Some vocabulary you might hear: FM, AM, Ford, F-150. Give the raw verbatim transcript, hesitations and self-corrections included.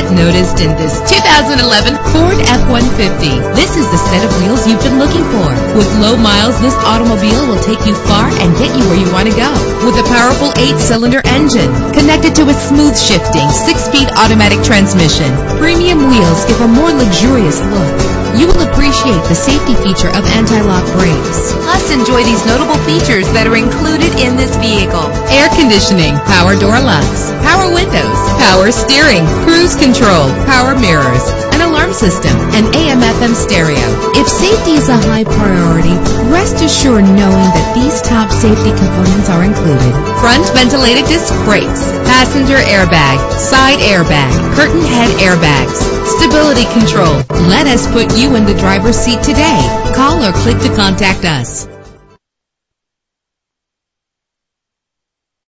get noticed in this two thousand eleven Ford F one fifty. This is the set of wheels you've been looking for. With low miles, this automobile will take you far and get you where you want to go. With a powerful eight-cylinder engine connected to a smooth shifting six-speed automatic transmission, premium wheels give a more luxurious look. You will appreciate the safety feature of anti-lock brakes. Plus, enjoy these notable features that are included in this vehicle: air conditioning, power door locks, power windows, power steering, cruise control, power mirrors, an alarm system, and A M F M stereo. If safety is a high priority, rest assured knowing that these top safety components are included: front ventilated disc brakes, passenger airbag, side airbag, curtain head airbags, stability control. Let us put you in the driver's seat today. Call or click to contact us.